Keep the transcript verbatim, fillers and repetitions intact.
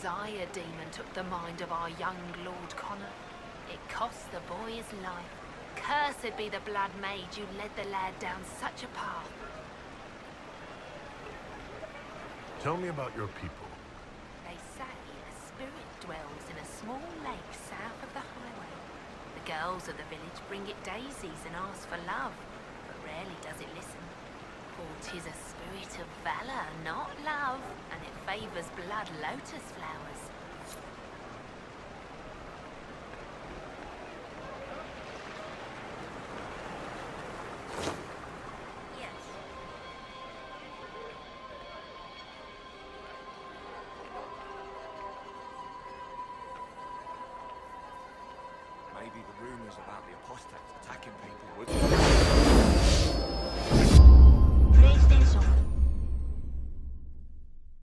desire demon took the mind of our young Lord Connor. It cost the boy his life. Cursed be the blood mage who led the lad down such a path. Tell me about your people. They say a spirit dwells in a small lake south of the highway. The girls of the village bring it daisies and ask for love, but rarely does it listen. For 'tis a spirit of valor, not love, and it favors blood lotus flowers.